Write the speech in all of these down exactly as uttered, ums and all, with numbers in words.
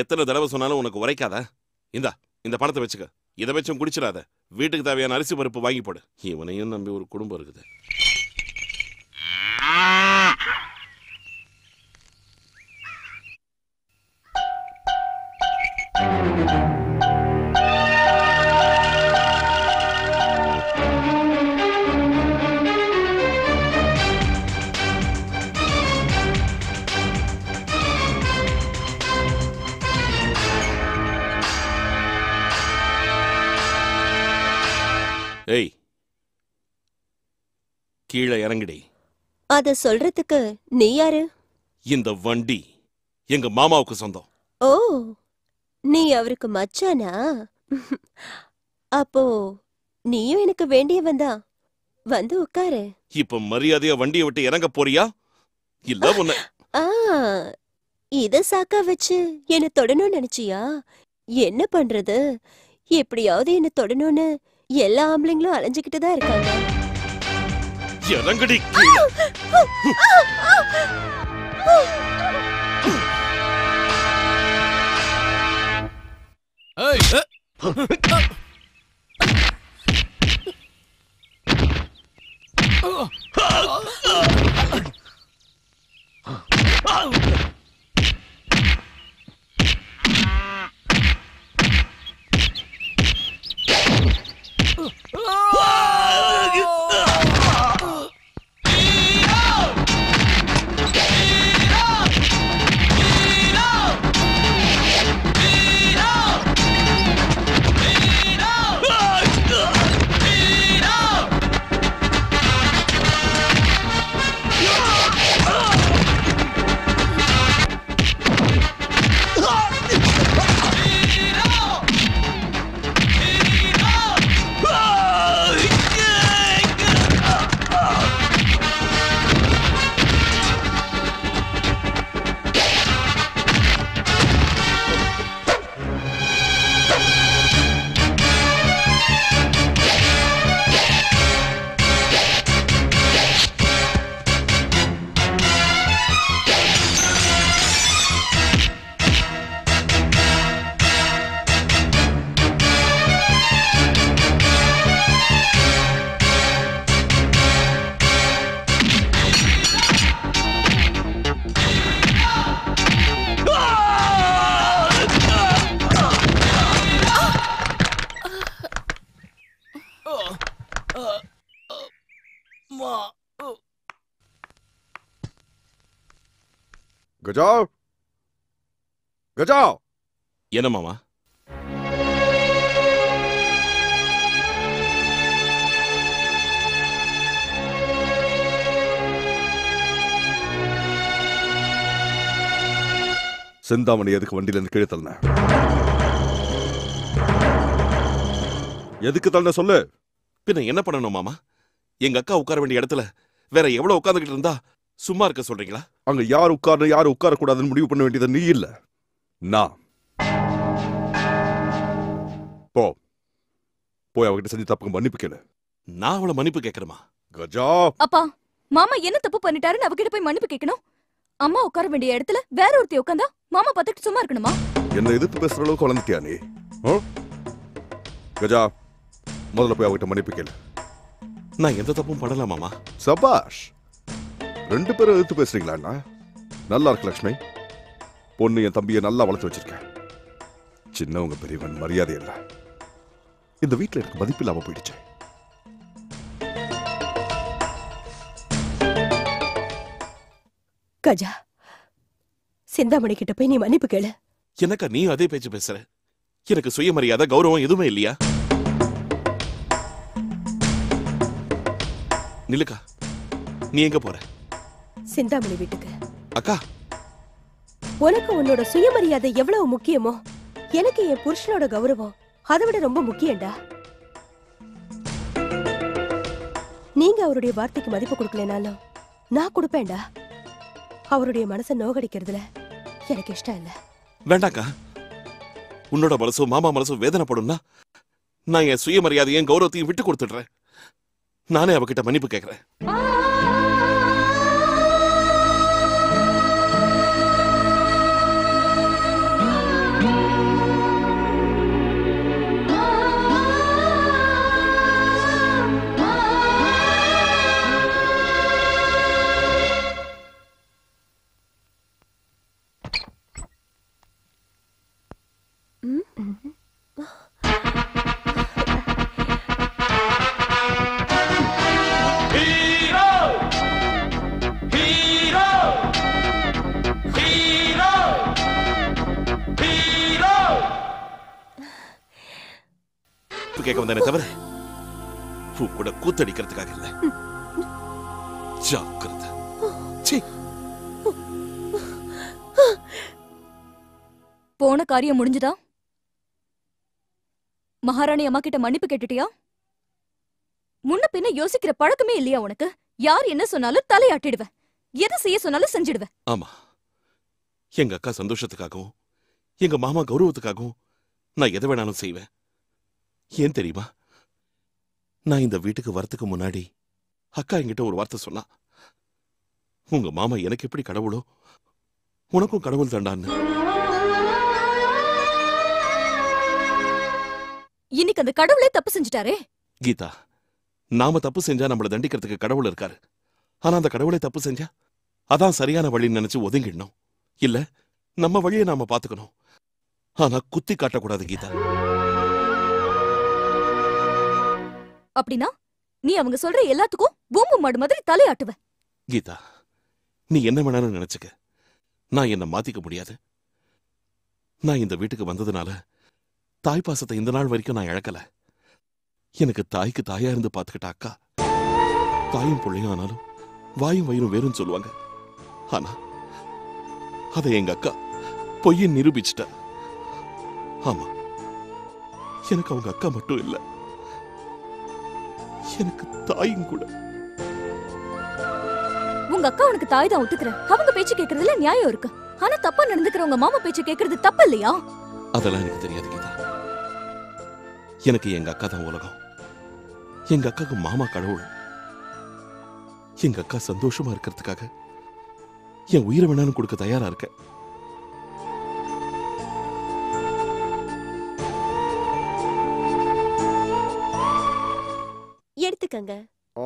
எத்தனை தடவை சொன்னாலும் உனக்கு உரைக்காதா? இந்தா இந்த பணத்தை வெச்சுக்க. இத வெச்சும் குடிச்சிராத. வீட்டுக்கு தேவையான அரிசி பருப்பு வாங்கி போடு. இவனையும் நம்பி ஒரு குடும்பம் இருக்குது. ஏய், கீழே இறங்கிடி. அத சொல்றதுக்கு நீ யாரு? இந்த வண்டி எங்க மாமாவுக்கு சொந்தம். ஓ, நீ அவருக்கு மச்சானா? அப்போ நீயும் எனக்கு வேண்டியவன் தான். வந்து உட்காரு. இப்ப மரியாதையா வண்டியை விட்டு இறங்க போறியா? இல்ல உன்ன இத சாக்கா வச்சு என்ன தொடணும்னு நினைச்சியா? என்ன பண்றது, எப்படியாவது என்ன தொடணும்னு எல்லா ஆம்பளைங்களும் அலைஞ்சிக்கிட்டு தான் இருக்காங்க. இறங்கடி. கஜாவ், கஜாவ். என்ன மாமா? சிந்தாமணி எதுக்கு வண்டியில இருந்து கீழே தள்ளின? எதுக்கு தள்ளின சொல்லு. பின்ன என்ன பண்ணணும் மாமா? எங்க அக்கா உட்கார வேண்டிய இடத்துல வேற எவ்வளவு உட்கார்ந்துகிட்டு இருந்தா சும்மா இருக்க சொல்றீங்களா? அங்க யார் உட்கார்ந்து யார் உட்கார கூடாதுன்னு முடிவு பண்ண வேண்டியது நீ இல்ல, நான். போ போய் அவகிட்ட செஞ்சு தப்புக்கு மன்னிப்பு கேளு. நான் அவளை மன்னிப்பு கேட்கணுமா? கஜா, அப்பா மாமா என்ன தப்பு பண்ணிட்டாருன்னு அவகிட்ட போய் மன்னிப்பு கேட்கணும். அம்மா உட்கார வேண்டிய இடத்துல வேற ஒருத்தி உட்காந்தா மாமா பார்த்துட்டு சும்மா இருக்கணுமா? என்ன எதிர்த்து பேசுற அளவுக்கு வளர்ந்துட்டியா நீ? கஜா, முதல்ல போய் அவகிட்ட மன்னிப்பு கேளு. நான் எந்த தப்பும் பண்ணல மாமா. சபாஷ். ரெண்டு பேரும் எடுத்து பேசுறீங்களா? நல்லா இருக்கு லட்சுமி. பொண்ணு என் தம்பியை நல்லா வளர்த்து வச்சிருக்கேன். சின்னவங்க பெரியவன் மரியாதை இல்லை. இந்த வீட்டில் எனக்கு மதிப்பு இல்லாமல் போயிடுச்சு. கஜா, சிந்தாமணி கிட்ட போய் நீ மன்னிப்பு கேளு. எனக்கா நீ அதே பேச்சு பேசுற? எனக்கு சுயமரியாதை கௌரவம் எதுவுமே இல்லையா? நிலுக்கா, நீ எங்க போற? சிந்தாமணி வீட்டுக்கு. அக்கா, உனக்கு உன்னோட சுயமரியாதை எவ்வளவு முக்கியமோ எனக்கு என் புருஷனோட கௌரவம் அதை விட ரொம்ப முக்கியம்டா. நீங்க அவருடைய வார்த்தைக்கு மதிப்பு கொடுக்கலனாலும் நான் கொடுப்பேன்டா. அவருடைய மனசை நோகடிக்கிறதுல எனக்கு இஷ்டம் இல்ல. வேண்டாக்கா, உன்னோட மனசும் மாமா மனசும் வேதனைப்படும்னா நான் என் சுயமரியாதையும் கௌரவத்தையும் விட்டு கொடுத்துடுறேன். நானே அவகிட்ட மன்னிப்பு கேட்கிறேன். पोना कार्य मुड़िंजदा महाराणी अम्मा किट्ट मन्निप्पु केट्टिटिया मुन्न पिन्न योसिक्किर पळक्कमे इल्लिया उनक्कु यार एन्न सोन्नालुम तलैयाट्टिडुवे एदु सेय्य सोन्नालुम सेंजिडुवे आमा एंगा अक्का संतोषत्तुक्कागवुम एंगा मामा गौरवत्तुक्कागवुम नान एदु वेणालुम सेय्वेन ஏன் தெரியுமா நான் இந்த வீட்டுக்கு வரதுக்கு முன்னாடி அக்கா என்கிட்ட ஒரு வார்த்தை சொன்னா உங்க மாமா எனக்கு எப்படி கடவுளோ உனக்கும் கடவுள் தாண்டான்னு இன்னைக்கு அந்த கடவுளே தப்பு செஞ்சிட்டாரே கீதா நாம தப்பு செஞ்சா நம்மள தண்டிக்கிறதுக்கு கடவுள் இருக்காரு ஆனா அந்த கடவுளே தப்பு செஞ்சா அதான் சரியான வழின்னு நினைச்சு ஒதுங்கிடணும் இல்ல நம்ம வழியை நாம பாத்துக்கணும் ஆனா குத்தி காட்ட கூடாது கீதா அப்படினா நீ அவங்க சொல்ற எல்லாத்துக்கும் பூம்பு மாடு மாதிரி தலையாட்டுவ கீதா நீ என்ன வேணாலும் நினைச்சுக்க நான் என்ன மாத்திக்க முடியாது நான் இந்த வீட்டுக்கு வந்ததனால தாய் பாசத்தை இந்த நாள் வரைக்கும் நான் இழக்கல எனக்கு தாய்க்கு தாயா இருந்து பாத்துக்கிட்ட அக்கா தாயும் பிள்ளையும் ஆனாலும் வாயும் வயிறும் வேறுன்னு சொல்லுவாங்க ஆனா அதை எங்க அக்கா பொய்யை நிரூபிச்சிட்டா ஆமா எனக்கு அவங்க அக்கா மட்டும் இல்லை எனக்கு தாயும் கூட உங்க அக்கா உனக்கு தாய் தான் ஒத்துக்கிறேன் அவங்க பேச்சு கேக்குறதுல நியாயம் இருக்கு ஆனா தப்பா நடந்துக்கிற உங்க மாமா பேச்சு கேக்குறது தப்பு இல்லையா அதெல்லாம் எனக்கு தெரியாது கீதா எனக்கு எங்க அக்கா தான் உலகம் எங்க அக்காக்கு மாமா கடவுள் எங்க அக்கா சந்தோஷமா இருக்கிறதுக்காக என் உயிரை வேணாலும் கொடுக்க தயாரா இருக்க அடிக்கிற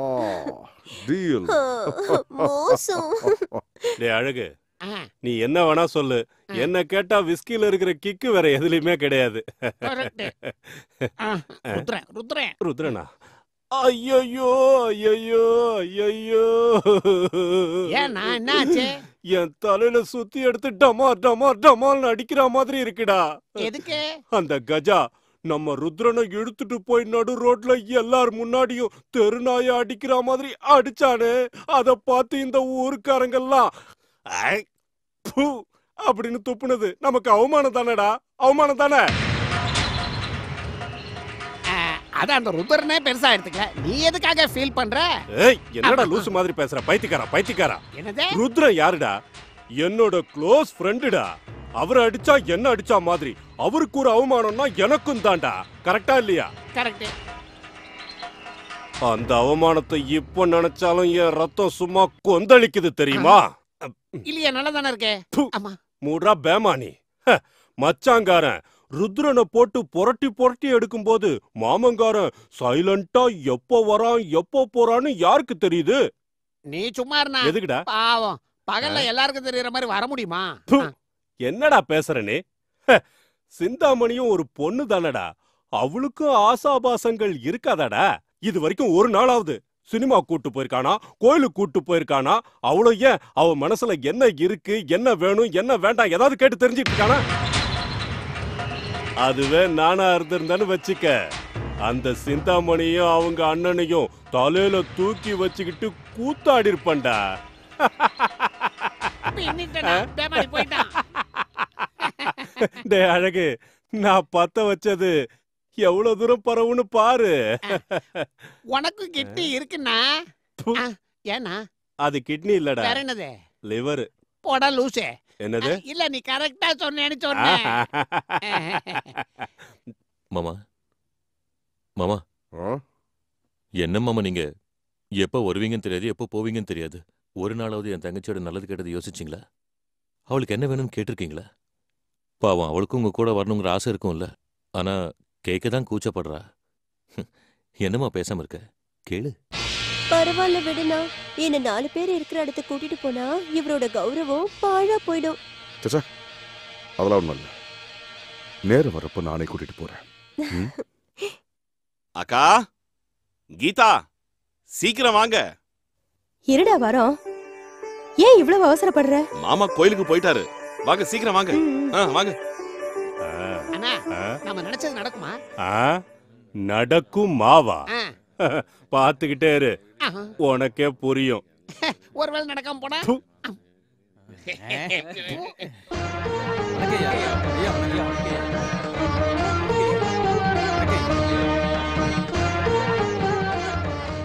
மாதிரி இருக்குடா அந்த கஜா நம்ம ருத்ரனை எடுத்துட்டு போய் நடு ரோட்ல எல்லார் முன்னாடியும் தெருநாய அடிக்கிற மாதிரி அடிச்சானே அத பார்த்து இந்த ஊர்க்காரங்கெல்லாம் அப்படின்னு துப்புனது நமக்கு அவமானம் தானடா அவமானம் தானே அத அந்த ருத்ரனே பெருசா எடுத்துக்கல நீ எதுக்காக ஃபீல் பண்ற ஏய் என்னடா லூசு மாதிரி பேசுற பைத்தியக்காரா பைத்தியக்காரா என்னது ருத்ரன் யாருடா என்னோட க்ளோஸ் ஃப்ரெண்டுடா அவர் அடிச்சா என்ன அடிச்சா மாதிரி அவருக்கு ஒரு அவமானம்னா எனக்கும் தாண்டா கரெக்டா இல்லையா கரெக்ட் அந்த அவமானத்தை இப்ப நினைச்சாலும் என் ரத்தம் சும்மா கொந்தளிக்குது தெரியுமா இல்லையா நல்லா தான இருக்கே ஆமா மூடா பேமானி மச்சாங்காரன் ருத்ரனை போட்டு புரட்டி புரட்டி எடுக்கும்போது மாமங்காரன் சைலண்டா எப்போ வரான் எப்போ போறான்னு யாருக்கு தெரியுது நீ சும்மா இருந்தா எதுக்குடா பாவம் பகல்ல எல்லாருக்கும் தெரியற மாதிரி வர முடியுமா என்னடா பேசுறனே சிந்தாமணியும் ஒரு பொண்ணு தானடா அவளுக்கும் ஆசாபாசங்கள் இருக்காதாடா இது வரைக்கும் ஒரு நாளாவது சினிமா கூட்டு போயிருக்கானா கோயிலுக்கு கூட்டு போயிருக்கானா அவளோ ஏன் அவ மனசுல என்ன இருக்கு என்ன வேணும் என்ன வேண்டாம் ஏதாவது கேட்டு தெரிஞ்சுட்டு இருக்கானா அதுவே நானா இருந்திருந்தேன்னு வச்சுக்க அந்த சிந்தாமணியும் அவங்க அண்ணனையும் தலையில தூக்கி வச்சுக்கிட்டு கூத்தாடி இருப்பண்டா டே அழகு நான் பத்த வச்சது எவ்வளவு தூரம் பரவுன்னு பாரு உனக்கு கிட்னி இருக்குன்னா ஏனா அது கிட்னி இல்லடா வேற என்னது லிவர் போடா லூசே என்னது இல்ல நீ கரெக்ட்டா சொன்னேன்னு சொன்னே மாமா மாமா என்ன மாமா நீங்க எப்ப வருவீங்கன்னு தெரியாது எப்ப போவீங்கன்னு தெரியாது ஒரு நாளாவது என் தங்கச்சியோட நல்லது கேட்டது யோசிச்சிங்களா அவளுக்கு என்ன வேணும்னு கேட்டிருக்கீங்களா பாவம் அவளுக்கும் உங்க கூட வரணுங்கிற ஆசை இருக்கும்ல ஆனா கேட்க தான் கூச்சப்படுறா என்னமா பேசாம இருக்க கேளு பரவாயில்ல விடுனா என்ன நாலு பேர் இருக்கிற இடத்த கூட்டிட்டு போனா இவரோட கௌரவம் பாழா போயிடும் அதெல்லாம் ஒண்ணும் இல்லை நேர வரப்ப நானே கூட்டிட்டு போறேன். அக்கா, கீதா, சீக்கிரம் வாங்க. இருடா வரோம். ஏன் இவ்வளவு அவசரப்படுற? மாமா கோயிலுக்கு போயிட்டாரு. வாங்க சீக்கிரம் வாங்க. ஆ வாங்க. அண்ணா, நாம நினைச்சது நடக்குமா? ஆ நடக்கும் மாவா. பாத்துக்கிட்டே இரு. உனக்கே புரியும். ஒருவேளை நடக்காம போனா?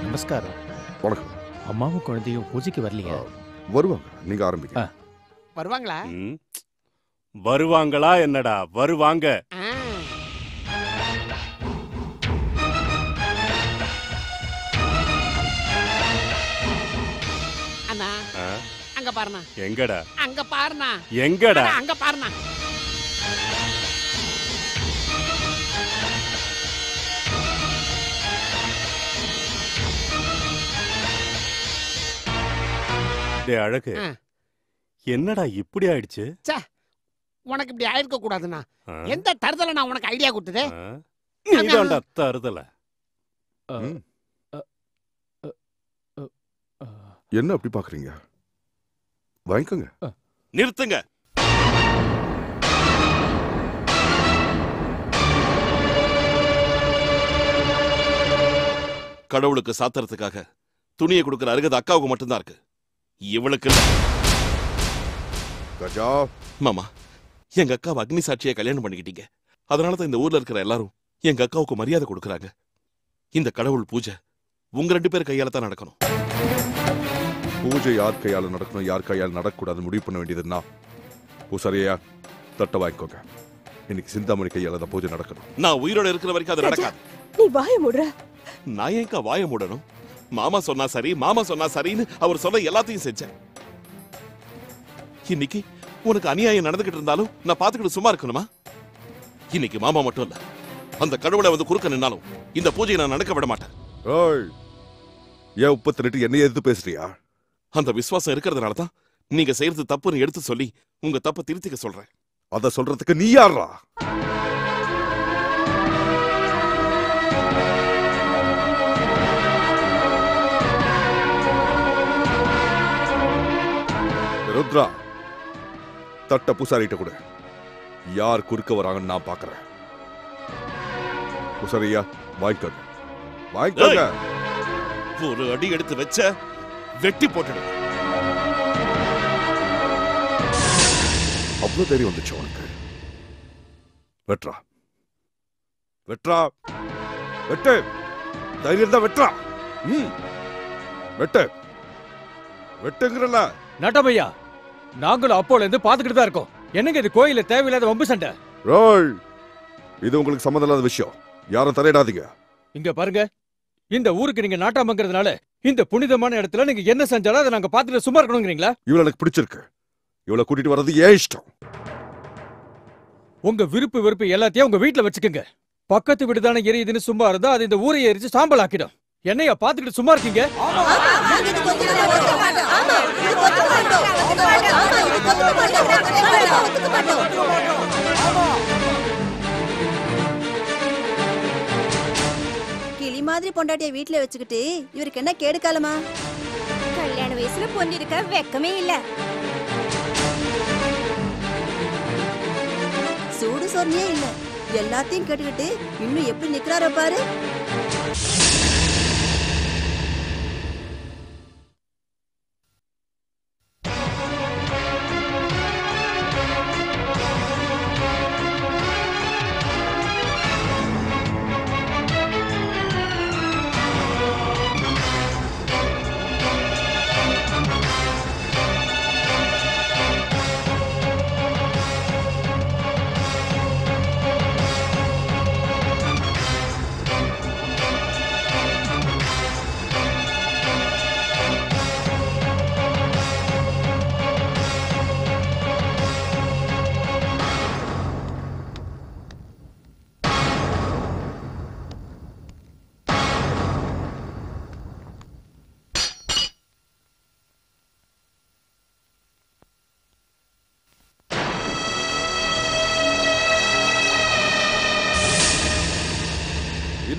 नमस्कार वणक्कम அம்மாவும் குழந்தையும் பூஜைக்கு வரலையா? வருவாங்க, நீங்க ஆரம்பிங்க. வருவாங்களா? வருவாங்களா என்னடா வருவாங்க. அண்ணா அங்க பாருண்ணா. எங்கடா? அங்க பாருண்ணா. எங்கடா? அங்க பாருண்ணா. டே அழகு, என்னடா இப்படி ஆயிடுச்சு? சே, உனக்கு இப்படி ஆயிருக்க கூடாதுண்ணா. எந்த தரதல நான் உனக்கு ஐடியா கொடுத்ததே? நீதான்டா தரதல. என்ன அப்படி பாக்குறீங்க? வாங்கிக்கங்க. நிறுத்துங்க. கடவுளுக்கு சாத்துறதுக்காக துணியை கொடுக்குற அருகது அக்காவுக்கு மட்டும்தான் இருக்கு. இவளுக்கு கஜா மாமா, எங்க அக்கா அக்னி சாட்சியை கல்யாணம் பண்ணிக்கிட்டீங்க. அதனால தான் இந்த ஊர்ல இருக்கிற எல்லாரும் எங்க அக்காவுக்கு மரியாதை கொடுக்கறாங்க. இந்த கடவுள் பூஜை உங்க ரெண்டு பேர் கையால தான் நடக்கணும். பூஜை யார் கையால நடக்கணும், யார் கையால நடக்கூடாது முடிவு பண்ண வேண்டியதுன்னா பூசாரியா தட்ட வாங்கிக்கோங்க. இன்னைக்கு சிந்தாமணி கையால தான் பூஜை நடக்கணும். நான் உயிரோட இருக்கிற வரைக்கும் அது நடக்காது. நீ வாயை மூடுற. நான் எங்க வாயை மூடணும்? மாமா சொன்னா சரி, மாமா சொன்னா சரின்னு அவர் சொன்ன எல்லாத்தையும் செஞ்சேன். இன்னைக்கு உனக்கு அநியாயம் நடந்துகிட்டு இருந்தாலும் நான் பாத்துக்கிட்டு சும்மா இருக்கணுமா? இன்னைக்கு மாமா மட்டும் இல்ல, அந்த கடவுளை வந்து குறுக்க நின்னாலும் இந்த பூஜையை நான் நடக்க விட மாட்டேன். ஏன் உப்பத்திட்டு என்னைய எதிர்த்து பேசுறியா? அந்த விசுவாசம் இருக்கிறதுனால தான் நீங்க செய்யறது தப்புன்னு எடுத்து சொல்லி உங்க தப்பை திருத்திக்க சொல்றேன். அத சொல்றதுக்கு நீ யாரா? ருத்ரா, தட்ட பூசாரிட்ட கொடு. யார் குறுக்க வராங்கன்னு நான் பாக்குறேன். பூசாரியா வாங்கிக்கோங்க, வாங்கிக்கோங்க. ஒரு அடி எடுத்து வச்ச வெட்டி போட்டு அவ்வளவு தெரிய வந்துச்சு உனக்கு. வெட்ரா வெட்ரா வெட்டு, தைரியம் தான் வெட்ரா. ம் வெட்டு வெட்டுங்கிறல நடபையா. நாங்களும் அப்போல இருந்து பாத்துக்கிட்டு தான் இருக்கோம். என்னங்க இது கோயில தேவையில்லாத வம்பு சண்டை? ரோல் இது உங்களுக்கு சம்மந்தம் இல்லாத விஷயம். யாரும் தலையிடாதீங்க. இங்க பாருங்க, இந்த ஊருக்கு நீங்க நாட்டாமங்கிறதுனால இந்த புனிதமான இடத்துல நீங்க என்ன செஞ்சாலும் அதை நாங்க பாத்துட்டு சும்மா இருக்கணும்ங்கறீங்களா? இவ்வளவு எனக்கு பிடிச்சிருக்கு. இவ்வளவு கூட்டிட்டு வர்றது ஏன் இஷ்டம்? உங்க விருப்பு வெறுப்பு எல்லாத்தையும் உங்க வீட்டுல வச்சுக்கோங்க. பக்கத்து வீடு தானே எரியுதுன்னு சும்மா இருந்தா அது இந்த ஊரை எரிச்சு சாம்பல் ஆக்கிடும். என்னையா பாத்துக்கிட்டு சும்மா இருக்கீங்க? கிளி மாதிரி பொண்டாட்டிய வீட்டுல வச்சுக்கிட்டு இவருக்கு என்ன கேடு காலமா? கல்யாண வயசுல பொண்ணு இருக்க வெக்கமே இல்ல. சூடு சொன்னே இல்ல. எல்லாத்தையும் கேட்டுக்கிட்டு இன்னும் எப்படி நிக்கிறாரோ பாரு.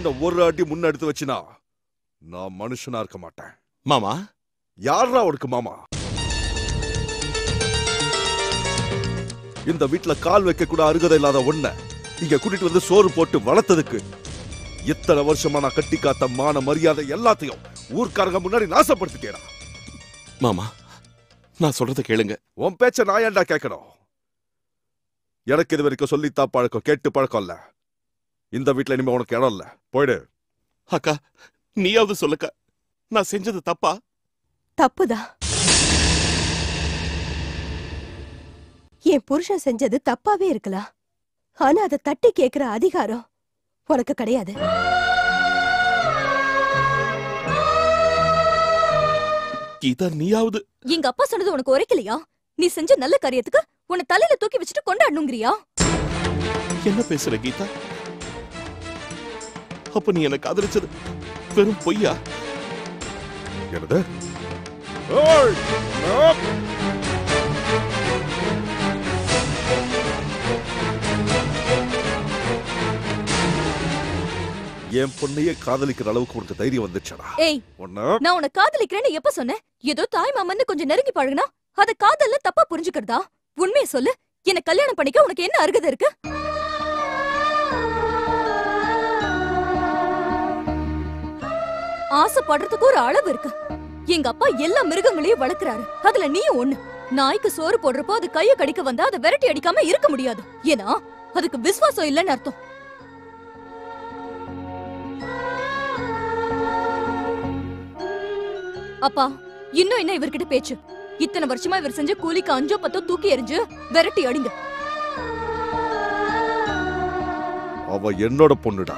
இந்த ஒரு அடி முன்ன எடுத்து வச்சினா நான் மனுஷனா இருக்க மாட்டேன். மாமா யாரா அவருக்கு மாமா? இந்த வீட்ல கால் வைக்க கூட அருகதை இல்லாத ஒண்ண இங்க கூட்டிட்டு வந்து சோறு போட்டு வளர்த்ததுக்கு எத்தனை வருஷமா நான் கட்டி காத்த மான மரியாதை எல்லாத்தையும் ஊர்க்காரங்க முன்னாடி நாசப்படுத்திட்டேடா. மாமா நான் சொல்றத கேளுங்க. உன் பேச்ச நான் ஏன்டா கேட்கணும்? எனக்கு இது வரைக்கும் சொல்லித்தா பழக்கம் கேட்டு பழக்கம் இல்ல. இந்த வீட்ல இனிமே உனக்கு இடம் இல்ல, போயிடு. அக்கா நீயாவது சொல்லுக்கா, நான் செஞ்சது தப்பா? தப்புதா, என் புருஷன் செஞ்சது தப்பாவே இருக்கலாம். ஆனா அதை தட்டி கேட்கிற அதிகாரம் உனக்கு கிடையாது. கீதா நீயாவது எங்க அப்பா சொன்னது உனக்கு உரைக்கலையா? நீ செஞ்ச நல்ல காரியத்துக்கு உன்னை தலையில தூக்கி வச்சுட்டு கொண்டாடணுங்கிறியா? என்ன பேசுற கீதா? அப்ப நீ எனக்கு ஆதரிச்சது பெரும் பொய்யா? என்னது? என் பொண்ணையே காதலிக்கிற அளவுக்கு உனக்கு தைரியம் வந்துச்சடா? ஏய் நான் உன்னை காதலிக்கிறேன்னு எப்ப சொன்னேன்? ஏதோ தாய் மாமன்னு கொஞ்சம் நெருங்கி பழகுனா அதை காதல்ல தப்பா புரிஞ்சுக்கிறதா? உண்மையை சொல்லு, என்ன கல்யாணம் பண்ணிக்க உனக்கு என்ன அருகதை இருக்கு? ஆசைப்படுறதுக்கு ஒரு அளவு இருக்கு. எங்க அப்பா எல்லா மிருகங்களையும் வளர்க்கிறாரு, அதுல நீ ஒண்ணு. நாய்க்கு சோறு போடுறப்போ அது கைய கடிக்க வந்தா அதை விரட்டி அடிக்காம இருக்க முடியாது, ஏன்னா அதுக்கு விசுவாசம் இல்லைன்னு அர்த்தம். அப்பா இன்னும் என்ன இவர்கிட்ட பேச்சு? இத்தனை வருஷமா இவர் செஞ்ச கூலிக்கு அஞ்சோ பத்தோ தூக்கி எறிஞ்சு விரட்டி அடிங்க. அவ என்னோட பொண்ணுடா.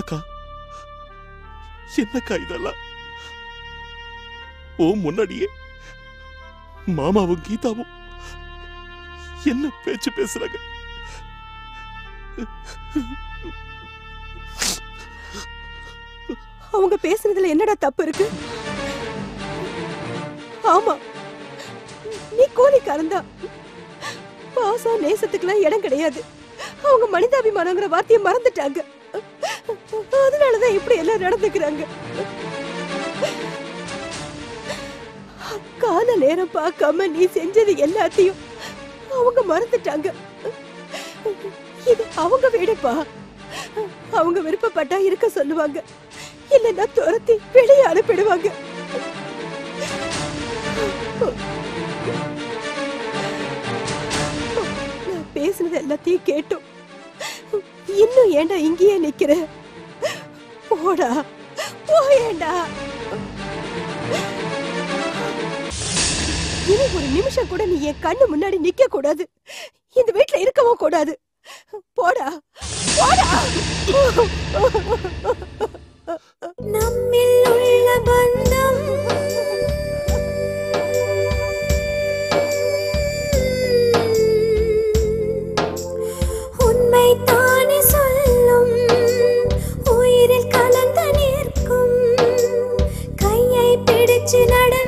அக்கா என்னக்கா இதெல்லாம்? ஓ முன்னாடியே மாமாவும் கீதாவும் என்ன பேச்சு பேசுறாங்க? அவங்க பேசுறதுல என்னடா தப்பு இருக்கு? ஆமா நீ கோலிக்காரந்தா, பாசா நேசத்துக்குலாம் இடம் கிடையாது. அவங்க மனிதாபிமானங்கிற வார்த்தையை மறந்துட்டாங்க, அதனாலதான் இப்படி எல்லாம் நடந்துக்கிறாங்க. கால நேரம் பார்க்காம நீ செஞ்சது எல்லாத்தையும் அவங்க மறந்துட்டாங்க. இது அவங்க வீடுப்பா, அவங்க விருப்பப்பட்டா இருக்க சொல்லுவாங்க, இல்லைன்னா துரத்தி வெளியே அனுப்பிடுவாங்க. நான் பேசுனது எல்லாத்தையும் கேட்டோம், இன்னும் ஏண்டா இங்கேயே நிக்கிற? போடா போயேண்டா. இனி ஒரு நிமிஷம் கூட நீ என் கண்ணு முன்னாடி நிக்க கூடாது, இந்த வீட்டுல இருக்கவும் கூடாது. போடா போடா. நம்மில் உள்ள பந்தம் உண்மைதானே சொல்லும், உயிரில் கலந்து நிற்கும். கையை பிடிச்சு நடந்த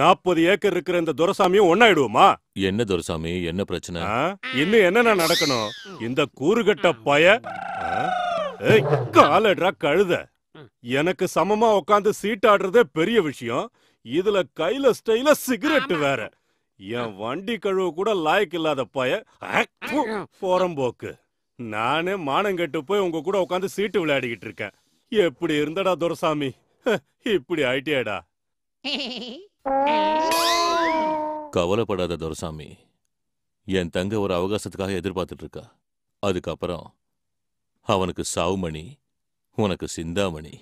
நாற்பது ஏக்கர் இருக்கிற இந்த துரசாமியும் ஒன்னாயிடுவோமா? என்ன துரசாமி என்ன பிரச்சனை? இன்னும் என்னன்னா நடக்கணும்? இந்த கூறுகட்ட பய காலடா கழுத, எனக்கு சமமா உட்காந்து சீட்டாடுறதே பெரிய விஷயம், இதுல கையில ஸ்டைல சிகரெட் வேற. என் வண்டி கழுவு கூட லாய்க்கு இல்லாத பய போறம்போக்கு. நானே மானம் கெட்டு போய் உங்க கூட உட்கார்ந்து சீட்டு விளையாடிக்கிட்டு இருக்கேன். எப்படி இருந்தடா துரசாமி, இப்படி ஐடியாடா. கவலைப்படாத துரசாமி, என் தங்க ஒரு அவகாசத்துக்காக எதிர்பார்த்துட்டு இருக்கா. அதுக்கப்புறம் அவனுக்கு சாவுமணி, உனக்கு சிந்தாமணி.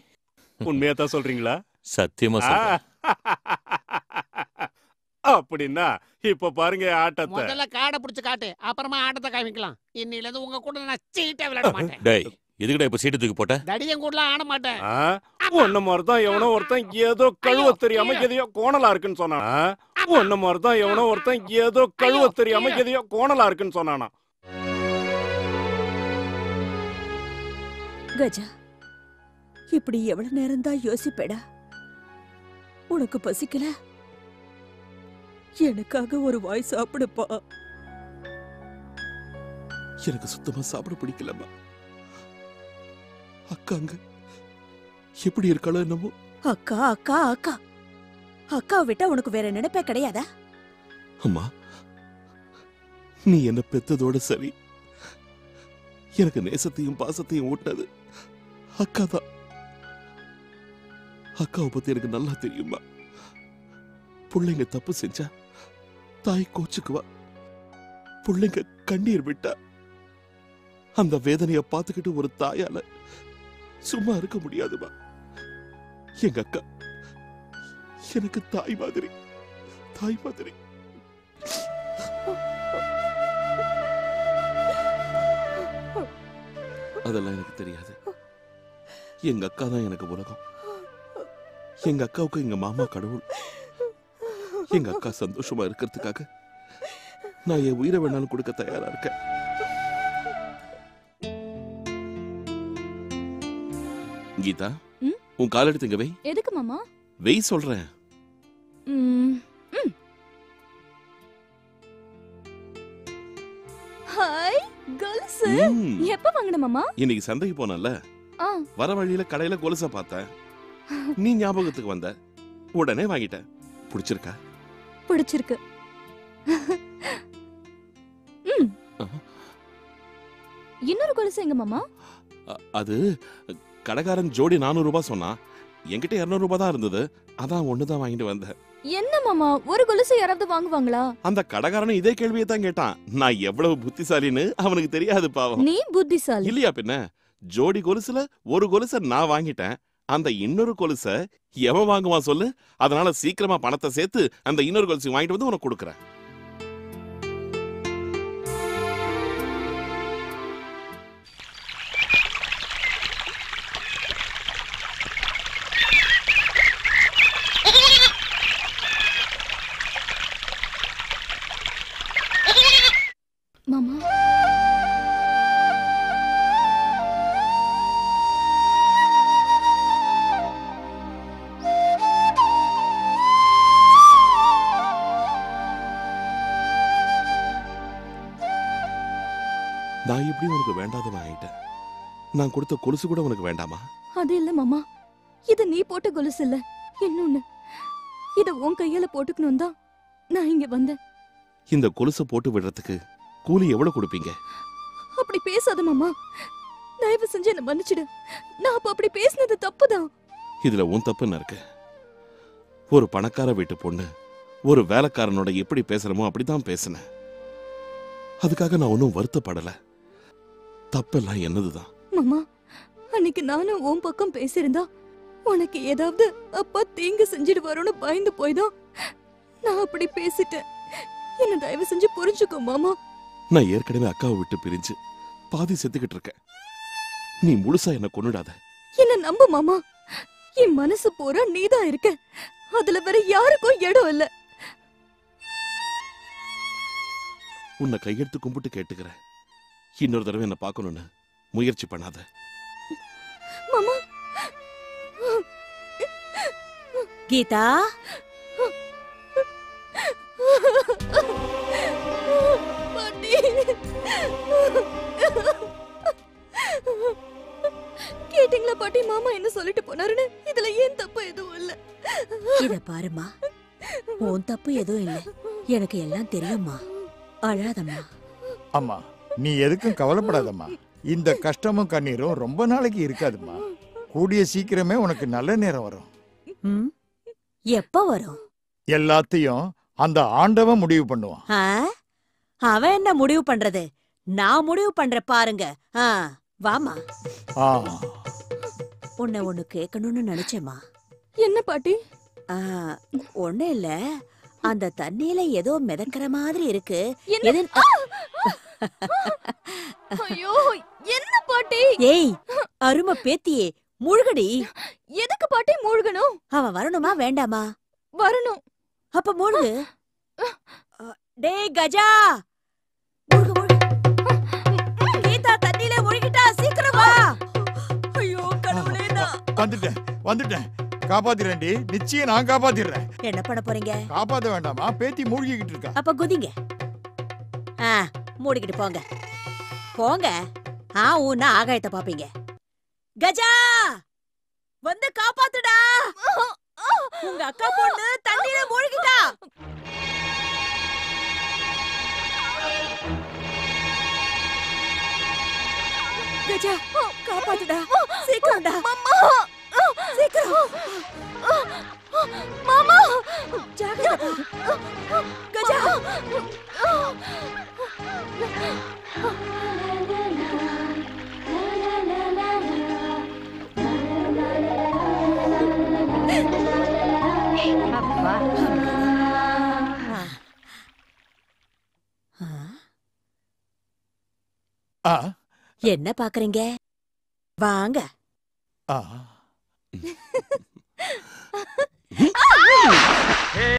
உண்மையா தான் சொல்றீங்களா? சத்தியமா சொல்றேன். அப்படின்னா இப்ப பாருங்க ஆட்டத்தை. முதல்ல காடை புடிச்சு காட்டு, அப்புறமா ஆட்டத்தை காமிக்கலாம். இன்னையில இருந்து உங்க கூட நான் சீட்டை விளையாட மாட்டேன். டேய், எதுக்குடா இப்ப சீட்டு தூக்கி போட்ட? தடியன் கூடலாம் ஆட மாட்டேன். ஒன்ன மாதிரி தான் எவனோ ஒருத்தன் ஏதோ கழுவ தெரியாம எதையோ கோணலா இருக்குன்னு சொன்னானா. ஒன்ன மாதிரி தான் எவனோ ஒருத்தன் ஏதோ கழுவ தெரியாம எதையோ கோணலா இருக்குன்னு சொன்னானா. கஜா, இப்படி எவ்வளவு நேரம் தான் யோசிப்பேடா? உனக்கு பசிக்கல? எனக்காக ஒரு வாய் சாப்பிடுப்பா. எனக்கு சுத்தமா சாப்பிட பிடிக்கலமா. அக்காங்க எப்படி இருக்காளோ என்னமோ. அக்கா அக்கா அக்கா அக்கா விட்டா உனக்கு வேற நினைப்பே கிடையாதா? அம்மா, நீ என்ன பெத்ததோட சரி, எனக்கு நேசத்தையும் பாசத்தையும் ஊட்டினது அக்கா தான். அக்காவை பத்தி எனக்கு நல்லா தெரியுமா? பிள்ளைங்க தப்பு செஞ்சா தாய் கோச்சுக்குவா, பிள்ளைங்க கண்ணீர் விட்டா அந்த வேதனைய பார்த்துக்கிட்டு ஒரு தாயால சும்மா இருக்க முடியாதுமா. எங்க அக்கா எனக்கு தாய் மாதிரி, தாய் மாதிரி. அதெல்லாம் எனக்கு தெரியாது. எங்க அக்கா தான் எனக்கு உலகம். எங்க அக்காவுக்கு எங்க மாமா கடவுள். எங்க அக்கா சந்தோஷமா இருக்கிறதுக்காக நான் என் உயிரை வேணாலும் கொடுக்க தயாரா இருக்கேன். கீதா, உன் கால் எடுத்துங்க வை. எதுக்கு மாமா? வை சொல்றேன். ஹாய் கொலுசு எப்ப வாங்கின மாமா? இன்னைக்கு சந்தைக்கு போனல, வர வழியில கடையில கொலுசை பார்த்தேன். நீ ஞாபகத்துக்கு வந்த உடனே வாங்கிட்டேன். பிடிச்சிருக்கா? பிடிச்சிருக்கு. இன்னொரு கொலுசு எங்க மாமா? அது கடைக்காரன் ஜோடி நானூறு ரூபாய் சொன்னா, என்கிட்ட இருநூறு ரூபாய் தான் இருந்தது. அதான் ஒண்ணு தான் வாங்கிட்டு வந்தேன். என்ன மாமா, ஒரு கொலுசு யாராவது வாங்குவாங்களா? அந்த கடைக்காரனும் இதே கேள்வியை தான் கேட்டான். நான் எவ்வளவு புத்திசாலின்னு அவனுக்கு தெரியாது பாவம். நீ புத்திசாலி இல்லையா பின்ன? ஜோடி கொலுசுல ஒரு கொலுசை நான் வாங்கிட்டேன். அந்த இன்னொரு கொலுச எவன் வாங்குவா சொல்லு? அதனால சீக்கிரமா பணத்தை சேர்த்து அந்த இன்னொரு கொலுசு வாங்கிட்டு வந்து உனக்கு கொடுக்கறேன். நான் இப்படி உனக்கு வேண்டாதவன் ஆயிட்டேன். நான் கொடுத்த கொலுசு கூட உனக்கு வேண்டாமா? அது இல்ல மாமா, இது நீ போட்ட கொலுசு இல்ல. இன்னொன்னு, இத உன் கையில போட்டுக்கணும் தான் நான் இங்க வந்தேன். இந்த கொலுசை போட்டு விடுறதுக்கு கூலி எவ்வளவு கொடுப்பீங்க? அப்படி பேசாத மாமா, தயவு செஞ்சு என்ன மன்னிச்சிடு. நான் அப்ப அப்படி பேசினது தப்புதான். இதுல உன் தப்பு என்ன இருக்கு? ஒரு பணக்கார வீட்டு பொண்ணு ஒரு வேலைக்காரனோட எப்படி பேசுறமோ அப்படிதான் பேசினேன். அதுக்காக நான் ஒன்னும் வருத்தப்படல. தப்பெல்லாம் என்னதுதான் மாமா. அன்னைக்கு நானும் உன் பக்கம் பேசியிருந்தா உனக்கு ஏதாவது அப்பா தீங்கு செஞ்சிடுவாரோன்னு பயந்து போய்தான் நான் அப்படி பேசிட்டேன். என்ன தயவு செஞ்சு புரிஞ்சுக்கோ மாமா. நான் ஏற்கனவே அக்காவை விட்டு பிரிஞ்சு பாதி செத்துக்கிட்டு இருக்கேன். நீ முழுசா என்ன கொன்னுடாத. என்ன நம்பு மாமா, என் மனசு போற நீதான் இருக்க. அதுல வேற யாருக்கும் இடம் இல்ல. உன்னை கையெடுத்து கும்பிட்டு கேட்டுக்கிறேன், இன்னொரு தடவை என்ன பார்க்கணும்னு முயற்சி பண்ணாத. கீதா, கேட்டீங்களா பாட்டி மாமா என்ன சொல்லிட்டு போனாருன்னு? இதுல ஏன் தப்பு எதுவும் இல்ல. இத பாருமா, உன் தப்பு எதுவும் இல்ல. எனக்கு எல்லாம் தெரியுமா. அழாதம்மா. அம்மா, நீ எதுக்கும் கவலைப்படாதம்மா. இந்த கஷ்டமும் கண்ணீரும் ரொம்ப நாளைக்கு இருக்காதும்மா. கூடிய சீக்கிரமே உனக்கு நல்ல நேரம் வரும். ம், எப்ப வரும்? எல்லாத்தையும் அந்த ஆண்டவன் முடிவு பண்ணுவான். அவன் என்ன முடிவு பண்றது? நான் முடிவு பண்ற பாருங்க. வாமா. உன்னை ஒண்ணு கேட்கணும்னு நினைச்சேமா. என்ன பாட்டி? ஒண்ணு இல்ல, அந்த தண்ணியில ஏதோ மிதக்கிற மாதிரி இருக்கு. ஐயோ, என்ன பாட்டி? ஏய் அருமை பேத்தியே, மூழ்கடி. எதுக்கு பாட்டி மூழ்கணும்? அவ வரணுமா வேண்டாமா? வரணும். அப்ப மூழ்கு. டேய் கஜா, மூழ்கு மூழ்கு. கீதா தண்ணியில மூழ்கிட்டா, சீக்கிரம் வா. ஐயோ கடவுளே, நான் வந்துட்டேன் வந்துட்டேன். காப்பாத்திரண்டி, நிச்சயம் நான் காப்பாத்திடுறேன். என்ன பண்ண போறீங்க? காப்பாத்த வேண்டாமா, பேத்தி மூழ்கிக்கிட்டு இருக்கா. அப்ப குதிங்க. ஆ, மூடிக்கிட்டு போங்க போங்க. ஆ, ஊனா ஆகாயத்தை பாப்பீங்க. கஜா வந்து காப்பாத்துடா, உங்க அக்கா பொண்ணு தண்ணியில மூழ்கிட்டா. கஜா காப்பாத்துடா, சீக்கிரம்டா. மாமா சீக்கிரம். மாமா ஜாக்கிரதை. கஜா. என்ன பாக்குறீங்க? வாங்க. ஆ.